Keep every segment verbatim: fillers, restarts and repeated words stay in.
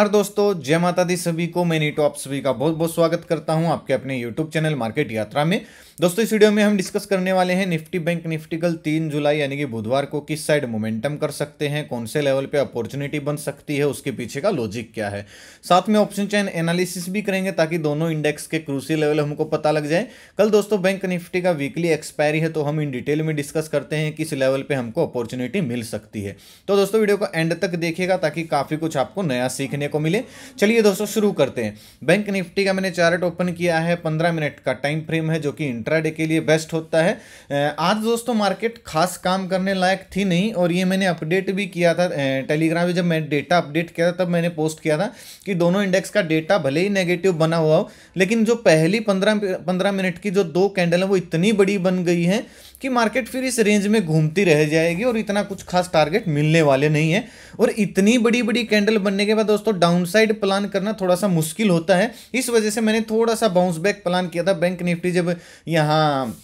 और दोस्तों जय माता दी सभी को। मैं नीटू आप सभी का बहुत बहुत स्वागत करता हूं आपके अपने YouTube चैनल मार्केट यात्रा में। दोस्तों इस वीडियो में हम डिस्कस करने वाले हैं निफ्टी बैंक निफ्टी कल तीन जुलाई यानी कि बुधवार को किस साइड मोमेंटम कर सकते हैं, कौन से लेवल पे अपॉर्चुनिटी बन सकती है, उसके पीछे का लॉजिक क्या है। साथ में ऑप्शन चैन एनालिसिस भी करेंगे ताकि दोनों इंडेक्स के क्रूशियल लेवल हमको पता लग जाए। कल दोस्तों बैंक निफ्टी का वीकली एक्सपायरी है तो हम इन डिटेल में डिस्कस करते हैं किस लेवल पर हमको अपॉर्चुनिटी मिल सकती है। तो दोस्तों वीडियो को एंड तक देखिएगा ताकि काफ़ी कुछ आपको नया सीखने को मिले। चलिए दोस्तों शुरू करते हैं। बैंक निफ्टी का मैंने चार्ट ओपन किया है, पंद्रह मिनट का टाइम फ्रेम है जो कि इंट्राडे के लिए बेस्ट होता है। आज दोस्तों मार्केट खास काम करने लायक थी नहीं, और ये मैंने अपडेट भी किया था टेलीग्राम पे। जब मैंने डेटा अपडेट किया था तब मैंने पोस्ट किया था कि दोनों इंडेक्स का डेटा भले ही नेगेटिव बना हुआ हो, लेकिन जो पहली पंद्रह पंद्रह मिनट की जो दो कैंडल है वो इतनी बड़ी बन गई है कि मार्केट फिर इस रेंज में घूमती रह जाएगी और इतना कुछ खास टारगेट मिलने वाले नहीं है। और इतनी बड़ी बड़ी कैंडल बनने के बाद दोस्तों डाउनसाइड प्लान करना थोड़ा सा मुश्किल होता है। इस वजह से मैंने थोड़ा सा बाउंस बैक प्लान किया था। बैंक निफ्टी जब यहाँ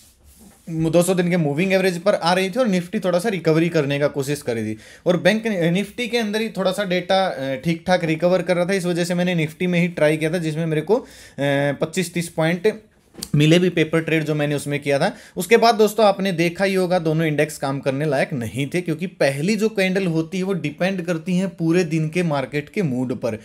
दो सौ दिन के मूविंग एवरेज पर आ रही थी और निफ्टी थोड़ा सा रिकवरी करने का कोशिश करी थी, और बैंक निफ्टी के अंदर ही थोड़ा सा डेटा ठीक ठाक रिकवर कर रहा था। इस वजह से मैंने निफ्टी में ही ट्राई किया था, जिसमें मेरे को पच्चीस तीस पॉइंट मिले भी पेपर ट्रेड जो मैंने उसमें किया था। उसके बाद दोस्तों आपने देखा ही होगा दोनों इंडेक्स काम करने लायक नहीं थे, क्योंकि पहली जो कैंडल होती है वो डिपेंड करती है पूरे दिन के मार्केट के मूड पर।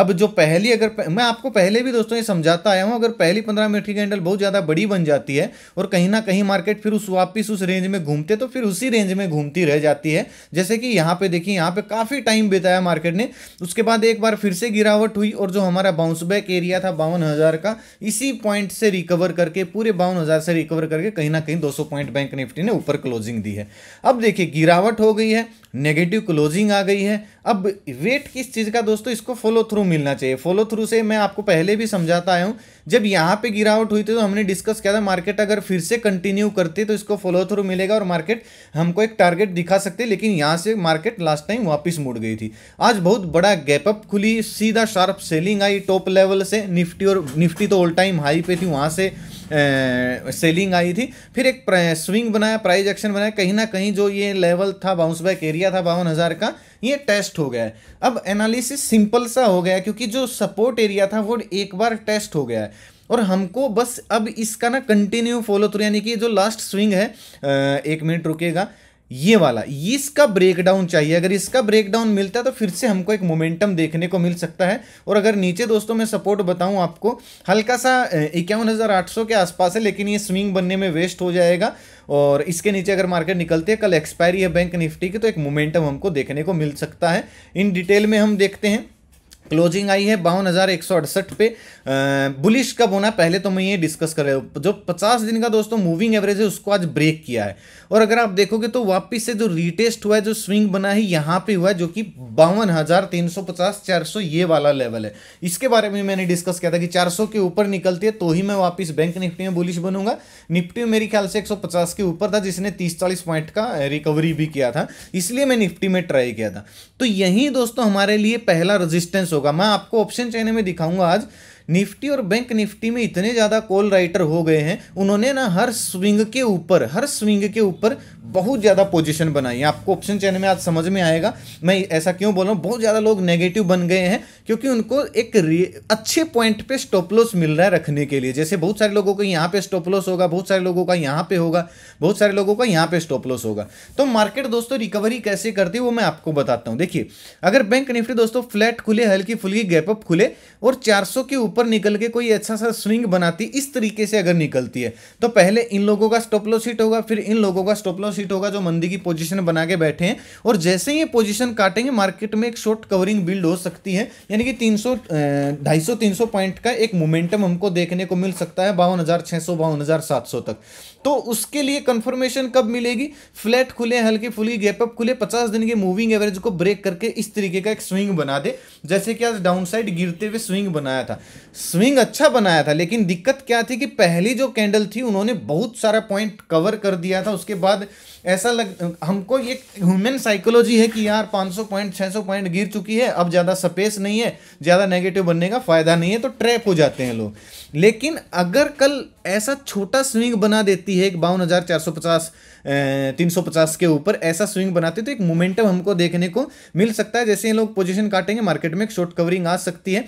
अब जो पहली अगर प... मैं आपको पहले भी दोस्तों ये समझाता आया हूँ, अगर पहली पंद्रह मिनट की कैंडल बहुत ज़्यादा बड़ी बन जाती है और कहीं ना कहीं मार्केट फिर उस वापिस उस रेंज में घूमते तो फिर उसी रेंज में घूमती रह जाती है। जैसे कि यहाँ पर देखिए, यहाँ पर काफ़ी टाइम बिताया मार्केट ने। उसके बाद एक बार फिर से गिरावट हुई और जो हमारा बाउंस बैक एरिया था बावन हज़ार का, इसी पॉइंट से रिकवर करके पूरे बावन हज़ार से रिकवर करके कहीं ना कहीं दो सौ पॉइंट बैंक निफ्टी ने ऊपर क्लोजिंग दी है। अब देखिए गिरावट हो गई है, नेगेटिव क्लोजिंग आ गई है। अब वेट किस चीज़ का दोस्तों, इसको फॉलो थ्रू मिलना चाहिए। फॉलो थ्रू से मैं आपको पहले भी समझाता आया हूँ, जब यहाँ पे गिरावट हुई थी तो हमने डिस्कस किया था मार्केट अगर फिर से कंटिन्यू करती तो इसको फॉलो थ्रू मिलेगा और मार्केट हमको एक टारगेट दिखा सकती, लेकिन यहाँ से मार्केट लास्ट टाइम वापस मुड़ गई थी। आज बहुत बड़ा गैपअप खुली, सीधा शार्प सेलिंग आई टॉप लेवल से। निफ्टी और निफ्टी तो ऑल टाइम हाई पे थी, वहाँ से सेलिंग आई थी। फिर एक स्विंग बनाया, प्राइस एक्शन बनाया। कहीं ना कहीं जो ये लेवल था बाउंस बैक एरिया था बावन हज़ार का, ये टेस्ट हो गया है। अब एनालिसिस सिंपल सा हो गया है, क्योंकि जो सपोर्ट एरिया था वो एक बार टेस्ट हो गया है और हमको बस अब इसका ना कंटिन्यू फॉलो थ्रू, यानी कि जो लास्ट स्विंग है, एक मिनट रुकेगा, ये वाला इसका ब्रेकडाउन चाहिए। अगर इसका ब्रेकडाउन मिलता है तो फिर से हमको एक मोमेंटम देखने को मिल सकता है। और अगर नीचे दोस्तों मैं सपोर्ट बताऊं आपको, हल्का सा इक्यावन हज़ार आठ सौ के आसपास है, लेकिन ये स्विंग बनने में वेस्ट हो जाएगा। और इसके नीचे अगर मार्केट निकलती है, कल एक्सपायरी है बैंक निफ्टी की, तो एक मोमेंटम हमको देखने को मिल सकता है। इन डिटेल में हम देखते हैं। क्लोजिंग आई है बावन हज़ार एक सौ अड़सठ पे। बुलिश कब होना पहले तो मैं ये डिस्कस कर रहा हूँ। जो पचास दिन का दोस्तों मूविंग एवरेज है उसको आज ब्रेक किया है, और अगर आप देखोगे तो वापस से जो रीटेस्ट हुआ है, जो स्विंग बना है यहाँ पे हुआ है, जो कि बावन हज़ार तीन सौ पचास चार सौ ये वाला लेवल है। इसके बारे में मैंने डिस्कस किया था कि चार सौ के ऊपर निकलती है तो ही मैं वापस बैंक निफ्टी में बुलिश बनूंगा। निफ्टी मेरे ख्याल से एक सौ पचास के ऊपर था, जिसने तीस चालीस पॉइंट का रिकवरी भी किया था, इसलिए मैं निफ्टी में ट्राई किया था। तो यही दोस्तों हमारे लिए पहला रजिस्टेंस होगा। मैं आपको ऑप्शन चैन में दिखाऊंगा आज निफ्टी और बैंक निफ्टी में इतने ज़्यादा कॉल राइटर हो गए हैं, उन्होंने ना हर स्विंग के ऊपर हर स्विंग के ऊपर बहुत ज़्यादा पोजीशन बनाई है। आपको ऑप्शन चैन में आज समझ में आएगा मैं ऐसा क्यों बोल रहा हूँ। बहुत ज़्यादा लोग नेगेटिव बन गए हैं क्योंकि उनको एक अच्छे पॉइंट पे स्टॉप लॉस मिल रहा है रखने के लिए। जैसे बहुत सारे लोगों का यहाँ पर स्टॉप लॉस होगा, बहुत सारे लोगों का यहाँ पर होगा, बहुत सारे लोगों का यहाँ पर स्टॉप लॉस होगा। तो मार्केट दोस्तों रिकवरी कैसे करती है वो मैं आपको बताता हूँ। देखिए अगर बैंक निफ्टी दोस्तों फ्लैट खुले, हल्की फुल्की गैपअप खुले और चार सौ के ऊपर निकल के कोई अच्छा सा स्विंग बनाती, इस तरीके से अगर निकलती है तो पहले इन लोगों का स्टॉप लॉस हिट होगा, फिर इन लोगों का स्टॉप लॉस हिट होगा जो मंदी की पोजीशन बना के बैठे हैं। और जैसे ही ये पोजीशन काटेंगे मार्केट में एक शॉर्ट कवरिंग बिल्ड हो सकती है, यानी कि तीन सौ ढाई सौ तीन सौ पॉइंट का एक मोमेंटम हमको देखने को मिल सकता है बावन हज़ार छः सौ बावन हज़ार सात सौ तक। तो उसके लिए कंफर्मेशन कब मिलेगी? फ्लैट खुले, हल्की फुल्की गैपअप खुले, पचास दिन के मूविंग एवरेज को ब्रेक करके इस तरीके का एक स्विंग बना दे, जैसे कि आज डाउनसाइड गिरते हुए स्विंग बनाया था। स्विंग अच्छा बनाया था, लेकिन दिक्कत क्या थी कि पहली जो कैंडल थी उन्होंने बहुत सारा पॉइंट कवर कर दिया था। उसके बाद ऐसा लग हमको ये ह्यूमन साइकोलॉजी है कि यार पाँच सौ पॉइंट छह सौ पॉइंट गिर चुकी है, अब ज़्यादा स्पेस नहीं है, ज़्यादा नेगेटिव बनने का फ़ायदा नहीं है, तो ट्रैप हो जाते हैं लोग। लेकिन अगर कल ऐसा छोटा स्विंग बना देती है एक बावन हज़ार चार सौ पचास तीन सौ पचास के ऊपर ऐसा स्विंग बनाते तो एक मोमेंटम हमको देखने को मिल सकता है। जैसे ये लोग पोजीशन काटेंगे मार्केट में एक शॉर्ट कवरिंग आ सकती है।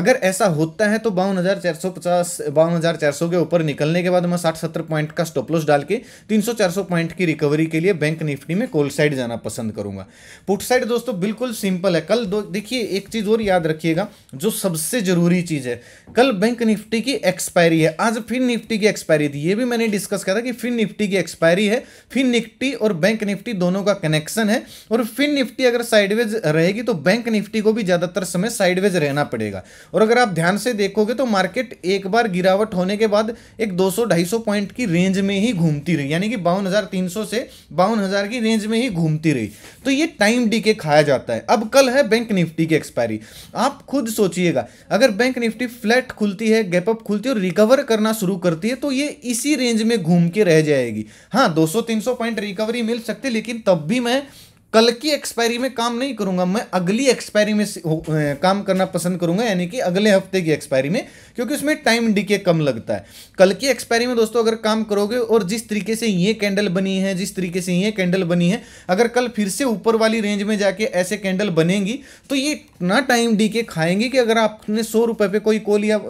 अगर ऐसा होता है तो बावन हज़ार चार सौ पचास बावन हज़ार चार सौ के ऊपर निकलने के बाद हम साठ सत्तर पॉइंट का स्टॉप लॉस डाल के तीन सौ चार सौ पॉइंट की रिकवरी के लिए बैंक निफ्टी में कॉल साइड जाना पसंद करूंगा। पुट साइड दोस्तों बिल्कुल सिंपल है। कल दो देखिए एक चीज़ और याद रखिएगा जो सबसे ज़रूरी चीज़ है, कल बैंक निफ्टी की एक्सपायरी है, आज फिन निफ्टी की एक्सपायरी थी। ये भी मैंने डिस्कस किया था कि फिन निफ्टी की एक्सपायरी है, फिन निफ्टी और बैंक निफ्टी दोनों का कनेक्शन है और फिन निफ्टी अगर साइडवेज रहेगी तो बैंक निफ्टी को भी ज़्यादातर समय साइडवेज रहना पड़ेगा। और अगर आप ध्यान से देखोगे तो मार्केट एक बार गिरावट होने के बाद एक दो सौ ढाई सौ पॉइंट की रेंज में ही घूमती रही, यानी कि बावन हज़ार तीन सौ से बावन हज़ार की रेंज में ही घूमती रही। तो ये टाइम डीके खाया जाता है। अब कल है बैंक निफ्टी की एक्सपायरी, आप खुद सोचिएगा अगर बैंक निफ्टी फ्लैट खुलती है, गैप अप खुलती है और रिकवर करना शुरू करती है तो ये इसी रेंज में घूम के रह जाएगी। हाँ दो सौ तीन सौ पॉइंट रिकवरी मिल सकती है, लेकिन तब भी मैं कल की एक्सपायरी में काम नहीं करूंगा, मैं अगली एक्सपायरी में काम करना पसंद करूंगा, यानी कि अगले हफ्ते की एक्सपायरी में, क्योंकि उसमें टाइम डीके कम लगता है। कल की एक्सपायरी में दोस्तों अगर काम करोगे और जिस तरीके से ये कैंडल बनी है, जिस तरीके से ये कैंडल बनी है, अगर कल फिर से ऊपर वाली रेंज में जाके ऐसे कैंडल बनेंगी तो ये इतना टाइम डीके खाएंगी कि अगर आपने सौ रुपये पर कोई कॉल या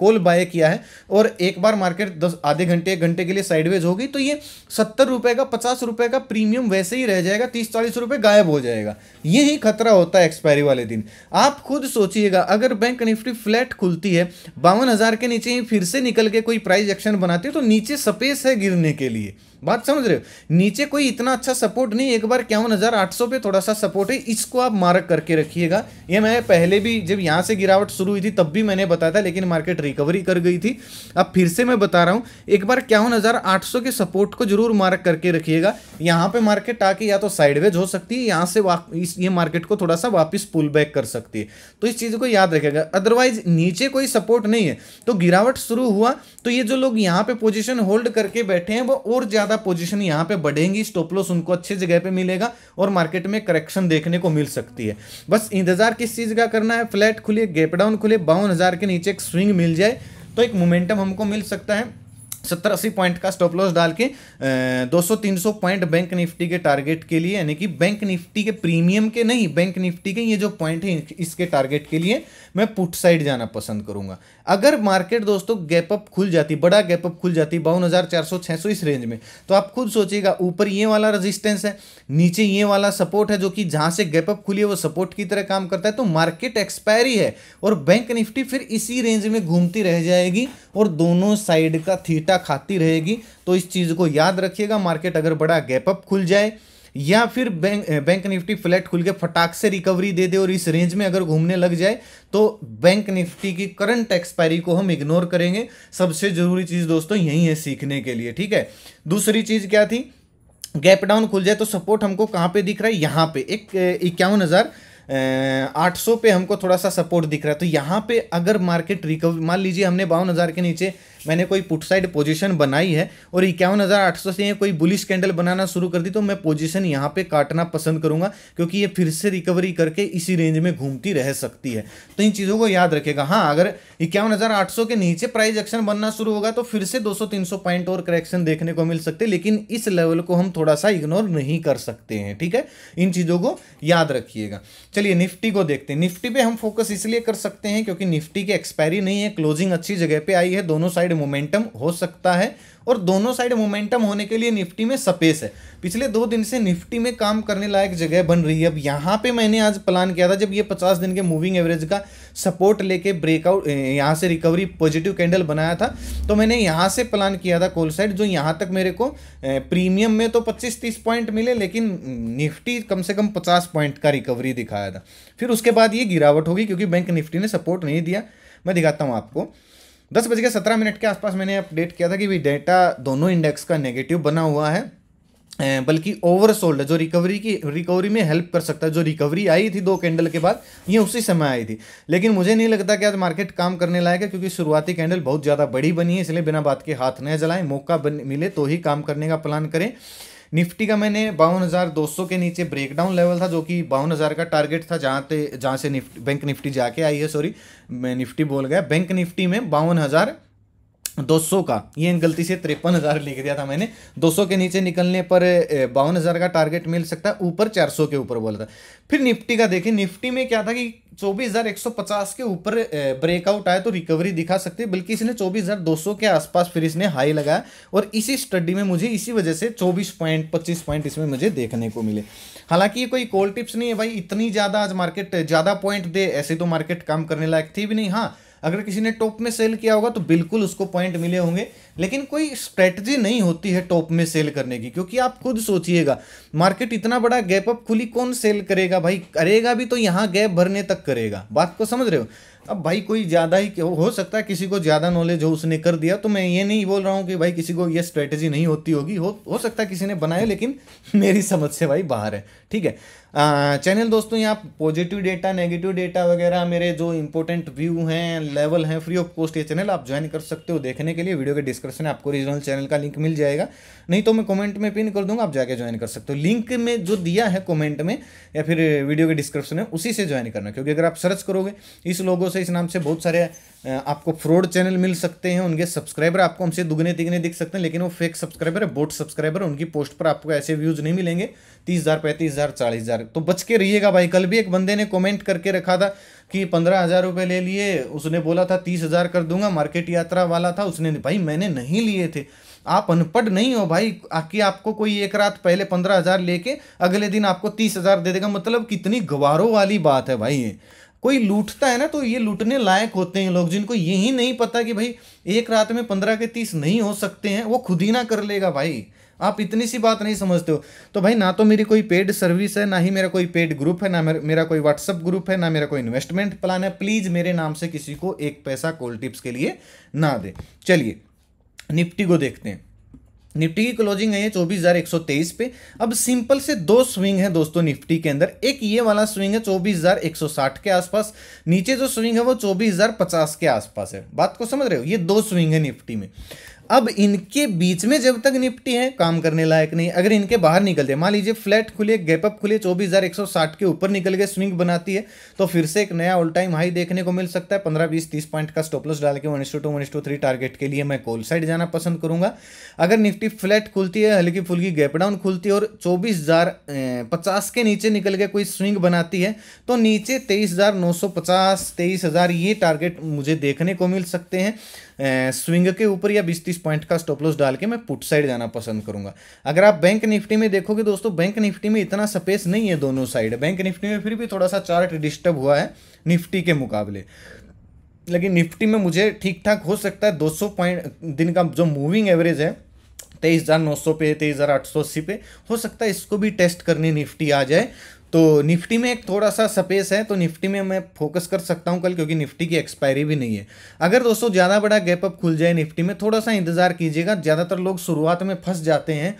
कॉल बाय किया है और एक बार मार्केट दस आधे घंटे एक घंटे के लिए साइडवेज होगी तो ये सत्तर रुपये का पचास रुपये का प्रीमियम वैसे ही रह जाएगा, तीस चालीस रुपये गायब हो जाएगा। यही खतरा होता है एक्सपायरी वाले दिन। आप खुद सोचिएगा अगर बैंक निफ्टी फ्लैट खुलती है बावन हज़ार के नीचे ही फिर से निकल के कोई प्राइस एक्शन बनाती है तो नीचे स्पेस है गिरने के लिए, बात समझ रहे हो। नीचे कोई इतना अच्छा सपोर्ट नहीं, एक बार इक्यावन हज़ार आठ सौ पे थोड़ा सा सपोर्ट है, इसको आप मार्क करके रखिएगा। ये मैं पहले भी जब यहाँ से गिरावट शुरू हुई थी तब भी मैंने बताया था, लेकिन मार्केट रिकवरी कर गई थी। अब फिर से मैं बता रहा हूँ एक बार इक्यावन हज़ार आठ सौ के सपोर्ट को जरूर मार्क करके रखिएगा। यहाँ पर मार्केट आके या तो साइडवेज हो सकती है, यहाँ से ये मार्केट को थोड़ा सा वापस पुल बैक कर सकती है, तो इस चीज़ को याद रखिएगा। अदरवाइज नीचे कोई सपोर्ट नहीं है तो गिरावट शुरू हुआ तो ये जो लोग यहाँ पर पोजिशन होल्ड करके बैठे हैं वो और पोजीशन यहां पे बढ़ेंगी, स्टॉप लॉस उनको अच्छे जगह पे मिलेगा और मार्केट में करेक्शन देखने को मिल सकती है। बस इंतजार किस चीज का करना है, फ्लैट खुले, गैप डाउन खुले, बावन हजार के नीचे एक स्विंग मिल जाए तो एक मोमेंटम हमको मिल सकता है। सत्तर अस्सी पॉइंट का स्टॉप लॉस डाल के दो सौ तीन सौ पॉइंट बैंक निफ्टी के टारगेट के लिए, यानी कि बैंक निफ्टी के प्रीमियम के नहीं, बैंक निफ्टी के ये जो पॉइंट है इसके टारगेट के लिए मैं पुट साइड जाना पसंद करूंगा। अगर मार्केट दोस्तों गैप अप खुल जाती, बड़ा गैप अप खुल जाती बावन हज़ार चार सौ छः सौ इस रेंज में, तो आप खुद सोचिएगा ऊपर ये वाला रजिस्टेंस है, नीचे ये वाला सपोर्ट है जो कि जहाँ से गैप अप खुली है वो सपोर्ट की तरह काम करता है। तो मार्केट एक्सपायरी है और बैंक निफ्टी फिर इसी रेंज में घूमती रह जाएगी और दोनों साइड का थीटा खाती रहेगी। तो इस चीज को याद रखिएगा, मार्केट अगर बड़ा गैप अप खुल जाए या फिर बैंक बैंक निफ्टी फ्लैट खुल के फटाक से रिकवरी दे दे और इस रेंज में अगर घूमने लग जाए तो बैंक निफ्टी की करंट एक्सपायरी को हम इग्नोर करेंगे। सबसे जरूरी चीज दोस्तों यही है सीखने के लिए, ठीक है। दूसरी चीज क्या थी, गैप डाउन खुल जाए तो सपोर्ट हमको कहां पे दिख रहा है, यहां पे एक इक्यावन हजार आठ सौ पे हमको थोड़ा सा सपोर्ट दिख रहा है। तो यहाँ पे अगर मार्केट रिकवर, मान लीजिए हमने बावन हज़ार के नीचे मैंने कोई पुट साइड पोजीशन बनाई है और इक्यावन हज़ार आठ सौ से कोई बुलिश कैंडल बनाना शुरू कर दी तो मैं पोजीशन यहाँ पे काटना पसंद करूँगा, क्योंकि ये फिर से रिकवरी करके इसी रेंज में घूमती रह सकती है। तो इन चीज़ों को याद रखेगा। हाँ अगर इक्यावन हज़ार आठ सौ के नीचे प्राइस एक्शन बनना शुरू होगा तो फिर से दो सौ तीन सौ पॉइंट और करेक्शन देखने को मिल सकते, लेकिन इस लेवल को हम थोड़ा सा इग्नोर नहीं कर सकते हैं, ठीक है। इन चीज़ों को याद रखिएगा। चलिए निफ्टी को देखते हैं। निफ्टी पे हम फोकस इसलिए कर सकते हैं क्योंकि निफ्टी की एक्सपायरी नहीं है, क्लोजिंग अच्छी जगह पे आई है, दोनों साइड मोमेंटम हो सकता है और दोनों साइड मोमेंटम होने के लिए निफ्टी में स्पेस है। पिछले दो दिन से निफ्टी में काम करने लायक जगह बन रही है। अब यहाँ पे मैंने आज प्लान किया था जब ये पचास दिन के मूविंग एवरेज का सपोर्ट लेके ब्रेकआउट यहाँ से रिकवरी पॉजिटिव कैंडल बनाया था तो मैंने यहाँ से प्लान किया था कॉल साइड, जो यहाँ तक मेरे को प्रीमियम में तो पच्चीस तीस पॉइंट मिले लेकिन निफ्टी कम से कम पचास पॉइंट का रिकवरी दिखाया था। फिर उसके बाद ये गिरावट होगी क्योंकि बैंक निफ्टी ने सपोर्ट नहीं दिया। मैं दिखाता हूँ आपको, दस बज के सत्रह मिनट के आसपास मैंने अपडेट किया था कि भी डेटा दोनों इंडेक्स का नेगेटिव बना हुआ है, बल्कि ओवरसोल्ड है, जो रिकवरी की रिकवरी में हेल्प कर सकता है। जो रिकवरी आई थी दो कैंडल के बाद ये उसी समय आई थी, लेकिन मुझे नहीं लगता कि आज मार्केट काम करने लायक है क्योंकि शुरुआती कैंडल बहुत ज़्यादा बड़ी बनी है, इसलिए बिना बात के हाथ न जलाएं, मौका बन मिले तो ही काम करने का प्लान करें। निफ्टी का मैंने बावन हज़ार दो सौ के नीचे ब्रेकडाउन लेवल था जो कि बावन हज़ार का टारगेट था, जहाँ से जहाँ से निफ्टी बैंक निफ्टी जाके आई है, सॉरी मैं निफ्टी बोल गया, बैंक निफ्टी में बावन हज़ार दो सौ का, ये गलती से तिरपन हज़ार लिख दिया था मैंने। दो सौ के नीचे निकलने पर बावन हज़ार का टारगेट मिल सकता है, ऊपर चार सौ के ऊपर बोला था। फिर निफ्टी का देखिए, निफ्टी में क्या था कि चौबीस हज़ार एक सौ पचास के ऊपर ब्रेकआउट आया तो रिकवरी दिखा सकती है, बल्कि इसने चौबीस हज़ार दो सौ के आसपास फिर इसने हाई लगाया और इसी स्टडी में मुझे इसी वजह से चौबीस पॉइंट पच्चीस पॉइंट इसमें मुझे देखने को मिले। हालांकि ये कोई कॉल टिप्स नहीं है भाई, इतनी ज़्यादा आज मार्केट ज़्यादा पॉइंट दे ऐसे तो मार्केट काम करने लायक थी भी नहीं। हाँ, अगर किसी ने टॉप में सेल किया होगा तो बिल्कुल उसको पॉइंट मिले होंगे, लेकिन कोई स्ट्रेटजी नहीं होती है टॉप में सेल करने की, क्योंकि आप खुद सोचिएगा मार्केट इतना बड़ा गैप अप खुली, कौन सेल करेगा भाई? करेगा भी तो यहाँ गैप भरने तक करेगा, बात को समझ रहे हो? अब भाई कोई ज़्यादा ही हो सकता है, किसी को ज़्यादा नॉलेज हो उसने कर दिया, तो मैं ये नहीं बोल रहा हूँ कि भाई किसी को ये स्ट्रेटजी नहीं होती होगी, हो हो सकता है किसी ने बनाया, लेकिन मेरी समझ से भाई बाहर है। ठीक है आ, चैनल दोस्तों, यहाँ पॉजिटिव डेटा, नेगेटिव डेटा वगैरह मेरे जो इंपॉर्टेंट व्यू हैं, लेवल हैं, फ्री ऑफ कॉस्ट ये चैनल आप ज्वाइन कर सकते हो। देखने के लिए वीडियो के डिस्क्रिप्शन में आपको ओरिजिनल चैनल का लिंक मिल जाएगा, नहीं तो मैं कमेंट में पिन कर दूंगा, आप जाके ज्वाइन कर सकते हो। लिंक में जो दिया है कमेंट में या फिर वीडियो के डिस्क्रिप्शन में, उसी से ज्वाइन करना, क्योंकि अगर आप सर्च करोगे इस लोगों से, इस नाम से बहुत सारे आपको फ्रॉड चैनल मिल सकते हैं, उनके सब्सक्राइबर आपको हमसे दुगने तिगने दिख सकते हैं, लेकिन वो फेक सब्सक्राइबर है, बोट सब्सक्राइबर, उनकी पोस्ट पर आपको ऐसे व्यूज़ नहीं मिलेंगे तीस हज़ार पैंतीस हज़ार चालीस हज़ार। तो बच के रहिएगा भाई। कल भी एक बंदे ने कमेंट करके रखा था कि पंद्रह हज़ार रुपये ले लिए, उसने बोला था तीस हज़ार कर दूंगा, मार्केट यात्रा वाला था उसने, भाई मैंने नहीं लिए थे। आप अनपढ़ नहीं हो भाई कि आपको कोई एक रात पहले पंद्रह हज़ार लेके अगले दिन आपको तीस हज़ार दे देगा, मतलब कितनी गंवारों वाली बात है भाई। ये कोई लूटता है ना तो ये लूटने लायक होते हैं लोग, जिनको यही नहीं पता कि भाई एक रात में पंद्रह के तीस नहीं हो सकते हैं, वो खुद ही ना कर लेगा भाई। आप इतनी सी बात नहीं समझते हो। तो भाई ना तो मेरी कोई पेड सर्विस है, ना ही मेरा कोई पेड ग्रुप है, ना मेरा कोई व्हाट्सअप ग्रुप है, ना मेरा कोई इन्वेस्टमेंट प्लान है। प्लीज़ मेरे नाम से किसी को एक पैसा कॉल टिप्स के लिए ना दे। चलिए निफ्टी को देखते हैं। निफ्टी की क्लोजिंग है चौबीस हज़ार एक सौ तेईस पे। अब सिंपल से दो स्विंग है दोस्तों निफ्टी के अंदर, एक ये वाला स्विंग है चौबीस हज़ार एक सौ साठ के आसपास, नीचे जो स्विंग है वो चौबीस हज़ार पचास के आसपास है, बात को समझ रहे हो? ये दो स्विंग है निफ्टी में। अब इनके बीच में जब तक निफ्टी है काम करने लायक नहीं। अगर इनके बाहर निकलते मान लीजिए फ्लैट खुले, गैपअप खुले, चौबीस हज़ार एक सौ साठ के ऊपर निकल के स्विंग बनाती है तो फिर से एक नया ऑल टाइम हाई देखने को मिल सकता है। पंद्रह बीस तीस पॉइंट का स्टॉप लॉस डाल के one two one two three target के लिए मैं कॉल साइड जाना पसंद करूंगा। अगर निफ्टी फ्लैट खुलती है, हल्की फुल्की गैप डाउन खुलती है और चौबीस हज़ार पचास के नीचे निकल के कोई स्विंग बनाती है तो नीचे तेईस हज़ार नौ सौ पचास, तेईस हज़ार ये टारगेट मुझे देखने को मिल सकते हैं। स्विंग के ऊपर या बीस तीस पॉइंट का स्टॉप लॉस डाल के मैं पुट साइड जाना पसंद करूंगा। अगर आप बैंक निफ्टी में देखोगे दोस्तों, बैंक निफ्टी में इतना स्पेस नहीं है दोनों साइड। बैंक निफ्टी में फिर भी थोड़ा सा चार्ट डिस्टर्ब हुआ है निफ्टी के मुकाबले, लेकिन निफ्टी में मुझे ठीक ठाक हो सकता है। दो सौ पॉइंट दिन का जो मूविंग एवरेज है तेईस हज़ार नौ सौ पे, तेईस हज़ार आठ सौ अस्सी पे, हो सकता है इसको भी टेस्ट करने निफ्टी आ जाए। तो निफ्टी में एक थोड़ा सा स्पेस है, तो निफ्टी में मैं फोकस कर सकता हूं कल, क्योंकि निफ्टी की एक्सपायरी भी नहीं है। अगर दोस्तों ज़्यादा बड़ा गैप अप खुल जाए निफ्टी में, थोड़ा सा इंतज़ार कीजिएगा। ज़्यादातर लोग शुरुआत में फंस जाते हैं,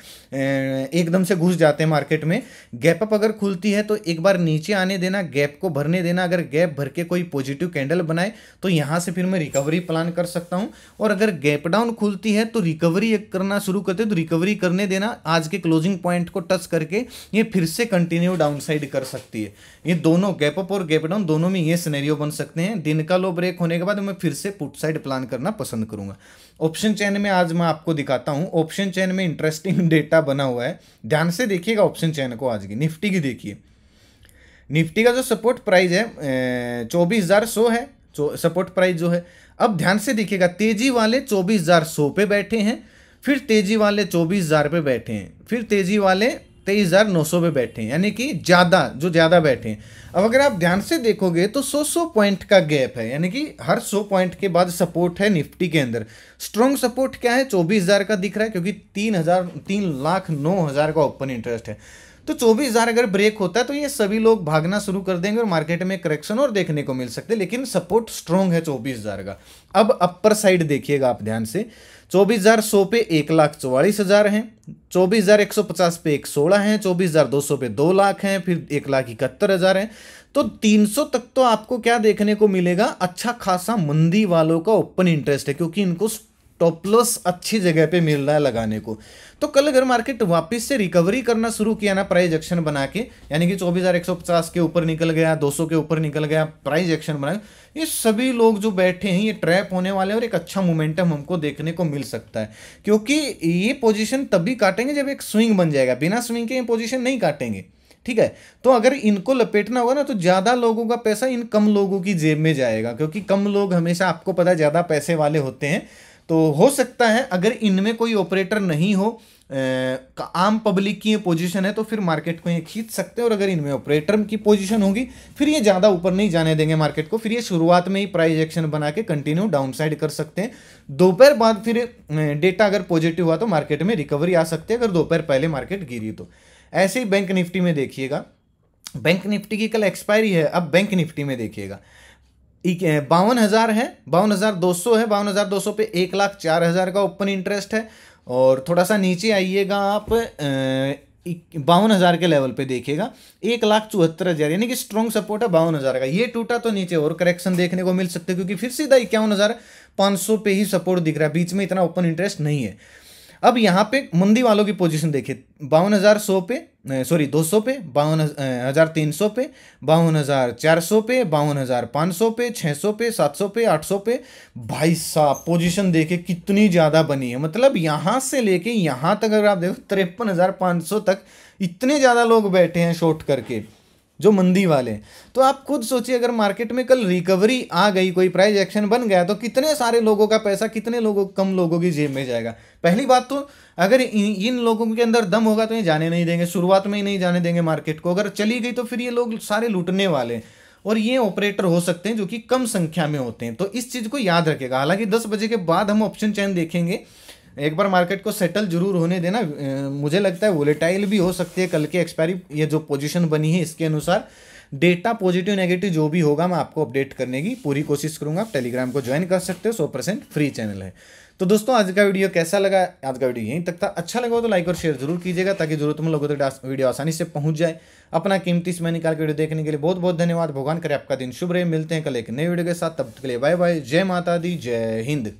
एकदम से घुस जाते हैं मार्केट में। गैप अप अगर खुलती है तो एक बार नीचे आने देना, गैप को भरने देना। अगर गैप भर के कोई पॉजिटिव कैंडल बनाए तो यहाँ से फिर मैं रिकवरी प्लान कर सकता हूँ, और अगर गैप डाउन खुलती है तो रिकवरी करना शुरू करते तो रिकवरी करने देना। आज के क्लोजिंग पॉइंट को टच करके ये फिर से कंटिन्यू डाउन साइड कर सकती है। ये दोनों गैप अप और गैप डाउन दोनों में ये सिनेरियो बन सकते हैं। दिन का लो ब्रेक होने के बाद मैं फिर से पुट साइड प्लान करना पसंद करूंगा। ऑप्शन चैन में आज मैं आपको दिखाता हूं, ऑप्शन चैन में इंटरेस्टिंग डेटा बना हुआ है, ध्यान से देखिएगा ऑप्शन चैन को। आज की निफ्टी की देखिए, निफ्टी का जो सपोर्ट प्राइस है चौबीस हजार सौ है, सपोर्ट प्राइस जो है। अब ध्यान से देखिएगा, तेजी वाले चौबीस हजार सौ पे बैठे हैं, फिर तेजी वाले चौबीस हजार पे बैठे हैं, फिर तेजी वाले तेईस हज़ार नौ सौ पे बैठे हैं, यानी कि ज़्यादा जो ज़्यादा बैठे हैं। अब अगर आप ध्यान से देखोगे तो सौ सौ पॉइंट का गैप है, यानी कि हर सौ पॉइंट के बाद सपोर्ट है निफ्टी के अंदर। स्ट्रॉन्ग सपोर्ट क्या है? चौबीस हज़ार का दिख रहा है, क्योंकि तीन हज़ार तीन लाख नौ हज़ार का ओपन इंटरेस्ट है। तो चौबीस हज़ार अगर ब्रेक होता है तो ये सभी लोग भागना शुरू कर देंगे और मार्केट में करेक्शन और देखने को मिल सकते हैं, लेकिन सपोर्ट स्ट्रॉन्ग है चौबीस हज़ार का। अब अपर साइड देखिएगा आप ध्यान से, चौबीस हज़ार सौ पे एक लाख चौवालीस हज़ार हैं, चौबीस हज़ार एक सौ पचास पे एक सोलह हैं, चौबीस हज़ार दो सौ पे दो लाख हैं, फिर एक लाख इकहत्तर हज़ार हैं। तो तीन सौ तक तो आपको क्या देखने को मिलेगा? अच्छा खासा मंदी वालों का ओपन इंटरेस्ट है, क्योंकि इनको टॉप लॉस अच्छी जगह पे मिल रहा है लगाने को। तो कल अगर मार्केट वापस से रिकवरी करना शुरू किया ना प्राइस एक्शन बना के, यानी कि चौबीस हज़ार एक सौ पचास के ऊपर निकल गया, दो सौ के ऊपर निकल गया, प्राइस एक्शन बना, ये सभी लोग जो बैठे हैं ये ट्रैप होने वाले हैं और एक अच्छा मोमेंटम हमको देखने को मिल सकता है, क्योंकि ये पोजिशन तभी काटेंगे जब एक स्विंग बन जाएगा, बिना स्विंग के ये पोजिशन नहीं काटेंगे। ठीक है, तो अगर इनको लपेटना होगा ना तो ज़्यादा लोगों का पैसा इन कम लोगों की जेब में जाएगा, क्योंकि कम लोग हमेशा आपको पता है ज़्यादा पैसे वाले होते हैं। तो हो सकता है अगर इनमें कोई ऑपरेटर नहीं हो, आम पब्लिक की ये पोजीशन है, तो फिर मार्केट को ये खींच सकते हैं, और अगर इनमें ऑपरेटर की पोजीशन होगी फिर ये ज़्यादा ऊपर नहीं जाने देंगे मार्केट को, फिर ये शुरुआत में ही प्राइस एक्शन बना के कंटिन्यू डाउनसाइड कर सकते हैं। दोपहर बाद फिर डेटा अगर पॉजिटिव हुआ तो मार्केट में रिकवरी आ सकती है, अगर दोपहर पहले मार्केट गिरी तो। ऐसे ही बैंक निफ्टी में देखिएगा, बैंक निफ्टी की कल एक्सपायरी है, अब बैंक निफ्टी में देखिएगा बावन हज़ार है, बावन हज़ार दो सौ है, बावन हज़ार दो सौ पे एक लाख चार हज़ार का ओपन इंटरेस्ट है, और थोड़ा सा नीचे आइएगा आप बावन हज़ार के लेवल पे देखिएगा एक लाख चौहत्तर हज़ार, यानी कि स्ट्रॉन्ग सपोर्ट है बावन हज़ार का। ये टूटा तो नीचे और करेक्शन देखने को मिल सकते, क्योंकि फिर सीधा इक्यावन हज़ार पाँच सौ पे ही सपोर्ट दिख रहा है, बीच में इतना ओपन इंटरेस्ट नहीं है। अब यहाँ पे मंदी वालों की पोजीशन देखिए, बावन हज़ार सौ पे सॉरी दो सौ पे, बावन हज़ार तीन सौ पे, बावन हज़ार चार सौ पे, बावन हज़ार पाँच सौ पे, छः सौ पे, सात सौ पे, आठ सौ पे, भाई साहब पोजीशन देखे कितनी ज़्यादा बनी है। मतलब यहाँ से लेके यहाँ तक अगर आप देखो तिरपन हज़ार पाँच सौ तक इतने ज़्यादा लोग बैठे हैं शॉर्ट करके जो मंदी वाले। तो आप खुद सोचिए अगर मार्केट में कल रिकवरी आ गई, कोई प्राइस एक्शन बन गया, तो कितने सारे लोगों का पैसा कितने लोगों कम लोगों की जेब में जाएगा। पहली बात तो अगर इन, इन लोगों के अंदर दम होगा तो ये जाने नहीं देंगे, शुरुआत में ही नहीं जाने देंगे मार्केट को, अगर चली गई तो फिर ये लोग सारे लूटने वाले हैं, और ये ऑपरेटर हो सकते हैं जो कि कम संख्या में होते हैं। तो इस चीज़ को याद रखेगा। हालांकि दस बजे के बाद हम ऑप्शन चैन देखेंगे, एक बार मार्केट को सेटल जरूर होने देना। मुझे लगता है वोलेटाइल भी हो सकती है कल के एक्सपायरी, ये जो पोजीशन बनी है इसके अनुसार डेटा पॉजिटिव नेगेटिव जो भी होगा मैं आपको अपडेट करने की पूरी कोशिश करूंगा। आप टेलीग्राम को ज्वाइन कर सकते हो, सौ परसेंट फ्री चैनल है। तो दोस्तों आज का वीडियो कैसा लगा, आज का वीडियो यहीं तक था। अच्छा लगा हो तो लाइक और शेयर जरूर कीजिएगा, ताकि जरूरतमंद लोगों तक वीडियो आसानी से पहुँच जाए। अपना कीमती समय निकाल के वीडियो देखने के लिए बहुत बहुत धन्यवाद। भगवान करे आपका दिन शुभ रहे। मिलते हैं कल एक नए वीडियो के साथ, तब तक के लिए बाय बाय। जय माता दी, जय हिंद।